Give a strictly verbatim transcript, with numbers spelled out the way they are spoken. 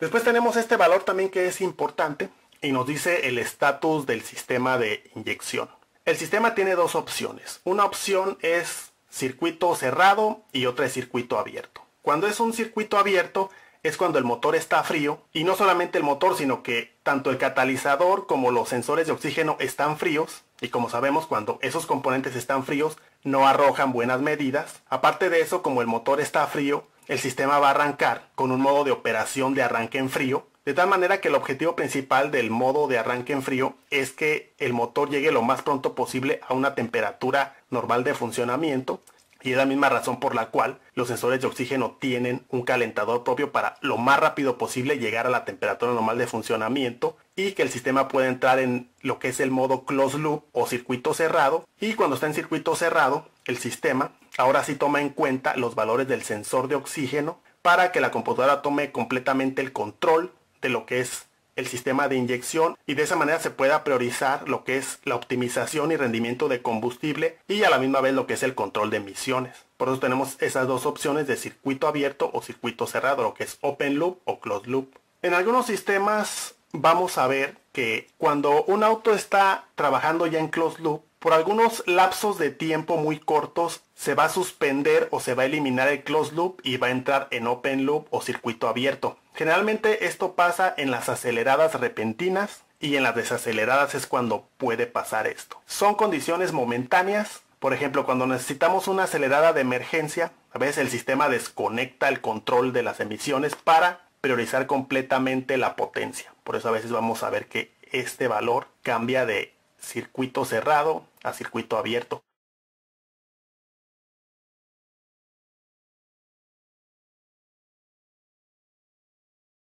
Después tenemos este valor también que es importante y nos dice el estatus del sistema de inyección. El sistema tiene dos opciones. Una opción es circuito cerrado y otra es circuito abierto. Cuando es un circuito abierto es cuando el motor está frío, y no solamente el motor, sino que tanto el catalizador como los sensores de oxígeno están fríos, y como sabemos, cuando esos componentes están fríos no arrojan buenas medidas. Aparte de eso, como el motor está frío, el sistema va a arrancar con un modo de operación de arranque en frío, de tal manera que el objetivo principal del modo de arranque en frío es que el motor llegue lo más pronto posible a una temperatura normal de funcionamiento. Y es la misma razón por la cual los sensores de oxígeno tienen un calentador propio para lo más rápido posible llegar a la temperatura normal de funcionamiento y que el sistema pueda entrar en lo que es el modo closed loop o circuito cerrado. Y cuando está en circuito cerrado, el sistema ahora sí toma en cuenta los valores del sensor de oxígeno para que la computadora tome completamente el control de lo que es el sistema de inyección, y de esa manera se pueda priorizar lo que es la optimización y rendimiento de combustible y a la misma vez lo que es el control de emisiones. Por eso tenemos esas dos opciones de circuito abierto o circuito cerrado, lo que es open loop o closed loop. En algunos sistemas vamos a ver que cuando un auto está trabajando ya en closed loop, por algunos lapsos de tiempo muy cortos se va a suspender o se va a eliminar el closed loop y va a entrar en open loop o circuito abierto. Generalmente esto pasa en las aceleradas repentinas, y en las desaceleradas es cuando puede pasar esto. Son condiciones momentáneas. Por ejemplo, cuando necesitamos una acelerada de emergencia, a veces el sistema desconecta el control de las emisiones para priorizar completamente la potencia. Por eso a veces vamos a ver que este valor cambia de circuito cerrado a circuito abierto.